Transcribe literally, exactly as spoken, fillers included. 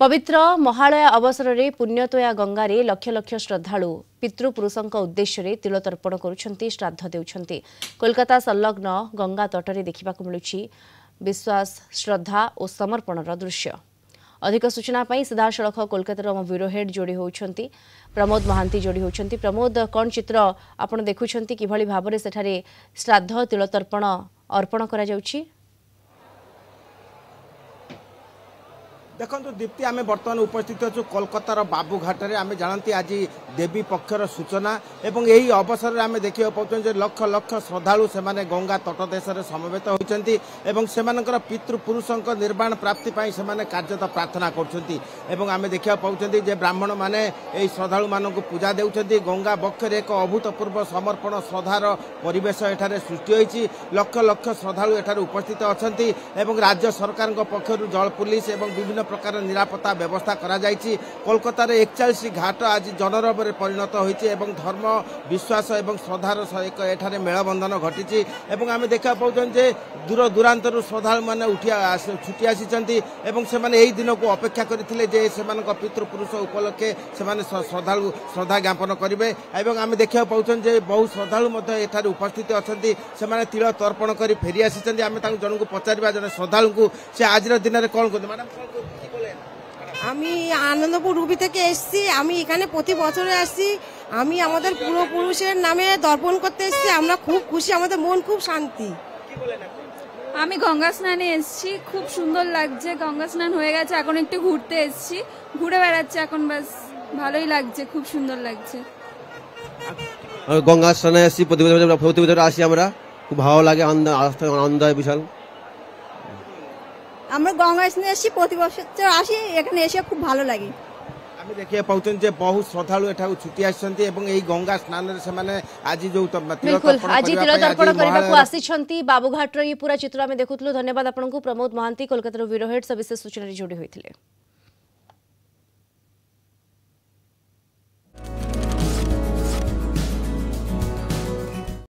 पवित्र महालया अवसर में पुण्यतोया गंगा रे लक्ष लक्ष श्रद्धालु पितृपुरुषों उद्देश्य रे तिल तर्पण करुछंती श्राद्ध देउछंती। कोलकाता संलग्न गंगा तटरे देखा मिलूँ विश्वास श्रद्धा और समर्पणर दृश्य। अधिक सूचना पाई सीधासख कोलकाता आम ब्यूरो हेड जोड़ी होउछंती प्रमोद महांती जोड़ी होउछंती। प्रमोद, कौन चित्र आपन देखुछंती, किभली भाव में सेठारे श्राद्ध तिल तर्पण अर्पण करा जाउछी? देखो दीप्ति, आम बर्तमान उपस्थित अच्छु कोलकाता बाबू घाटर। आम जानते आज देवी पक्षर सूचना एवं यही अवसर में आम देखा पाँच लक्ष लक्ष श्रद्धालु से गंगा तट देश में समवेत होती से पितृपुरुषों निर्वाण प्राप्ति से कार्यत प्रार्थना करें। देखा पाँच ब्राह्मण मैंने श्रद्धालु मान पूजा दे गंगा बक्षर एक अभूतपूर्व समर्पण श्रद्धार परिवेश सृष्टि होती। लक्ष लक्ष श्रद्धालु एठार उपस्थित अच्छा और राज्य सरकार पक्षर जल पुलिस एवं विभिन्न प्रकार निरापत्ता व्यवस्था करा जायछि। कोलकाता रे एकचालीस घाट आज जनरब रे परिणत होइछि एवं धर्म विश्वास एवं श्रद्धार एक एठारे मेलबंधन घटिछि। एवं आमे देखा पाउछन जे दूर दूरांतरु श्रद्धालु माने उठिया छुटी आसिछन्ति एवं से माने एही दिनकु अपेक्षा करथिले जे सेमानक पितृपुरुष उपलक्षे सेमाने श्रद्धालु श्रद्धा ज्ञापन करिवे। एवं आमे देखा पाउछन जे बहु श्रद्धालु मध्ये एठारे उपस्थित अछन्ति, सेमाने तिल तर्पण करि फेरि आसिछन्ति। आमे तांकु जनकु पचारिबा जने श्रद्धालु को से आज रे दिनरे कोन को मैडम আমি আনন্দপুর রুবি থেকে এসেছি। আমি এখানে প্রতি বছরে আসি। আমি আমাদের পূর্বপুরুষের নামে দর্পণ করতে এসেছি। আমরা খুব খুশি, আমাদের মন খুব শান্তি। আমি গঙ্গা স্নানে এসেছি, খুব সুন্দর লাগছে। গঙ্গা স্নান হয়ে গেছে, এখন একটু ঘুরতে এসেছি, ঘুরে বেড়াচ্ছি এখন, বেশ ভালোই লাগছে, খুব সুন্দর লাগছে। গঙ্গা স্নানে এসেছি, প্রতি বছর আসি আমরা, খুব ভালো লাগে, আনন্দ হয় বিশাল। আমরা গঙ্গা স্নানে আসি, প্রতি বছর আসি, এখানে এসে খুব ভালো লাগে। আমি দেখে পাউছেন যে বহু শ্রদ্ধালু এঠাও ছুটি আসছন্তি এবং এই গঙ্গা স্নানের সেমানে আজি যো তিল তর্পণ করিবাকু আসিছন্তি। বাবুঘাটর এই পুরা চিত্র আমি দেখুতলু। ধন্যবাদ আপনাকু প্রমোদ মহান্তি, কলকাতার ব্যুরো হেড, সবিশেষ সূচনা রে জুড়ি হইতিলে।